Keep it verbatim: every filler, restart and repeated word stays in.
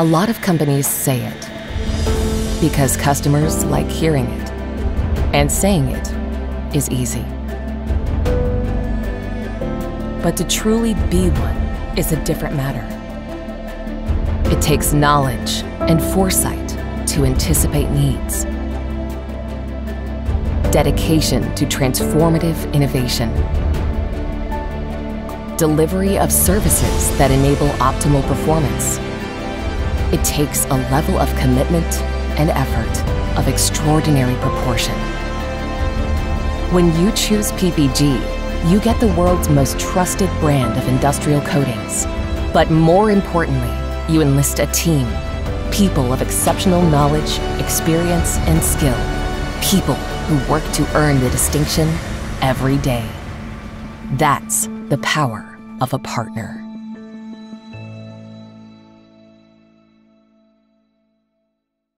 A lot of companies say it because customers like hearing it, and saying it is easy. But to truly be one is a different matter. It takes knowledge and foresight to anticipate needs, dedication to transformative innovation, delivery of services that enable optimal performance. It takes a level of commitment and effort of extraordinary proportion. When you choose P P G, you get the world's most trusted brand of industrial coatings. But more importantly, you enlist a team, people of exceptional knowledge, experience, and skill, people who work to earn the distinction every day. That's the power of a partner.